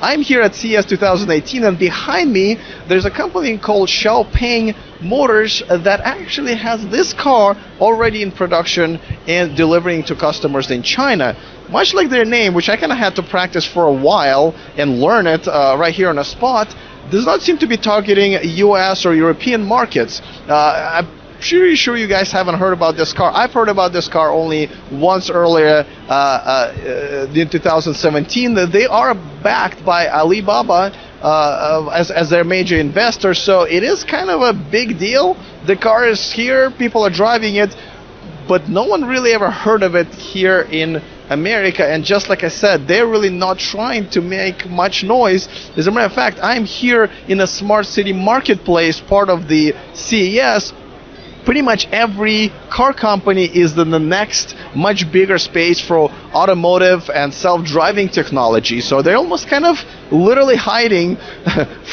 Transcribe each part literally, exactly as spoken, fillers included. I'm here at C E S twenty eighteen, and behind me there's a company called Xpeng Motors that actually has this car already in production and delivering to customers in China. Much like their name, which I kind of had to practice for a while and learn it uh, right here on the spot, does not seem to be targeting U S or European markets. Uh, I Pretty sure you guys haven't heard about this car. I've heard about this car only once earlier uh, uh, in two thousand seventeen. They are backed by Alibaba uh, as, as their major investor, so it is kind of a big deal. The car is here, people are driving it, but no one really ever heard of it here in America, and just like I said, they're really not trying to make much noise. As a matter of fact, I'm here in a smart city marketplace, part of the C E S. Pretty much every car company is in the next much bigger space for automotive and self-driving technology. So they're almost kind of literally hiding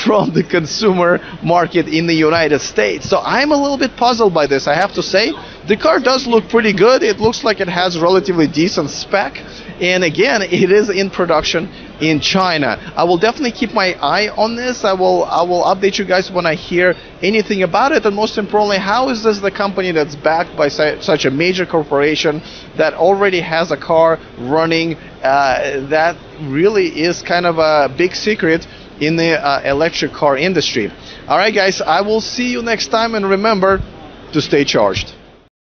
from the consumer market in the United States. So I'm a little bit puzzled by this, I have to say. The car does look pretty good. It looks like it has relatively decent spec. And again, it is in production in China. I will definitely keep my eye on this. I will I will update you guys when I hear anything about it. And most importantly, how is this the company that's backed by such a major corporation that already has a car running? Uh, that really is kind of a big secret in the uh, electric car industry. All right, guys, I will see you next time, and remember to stay charged.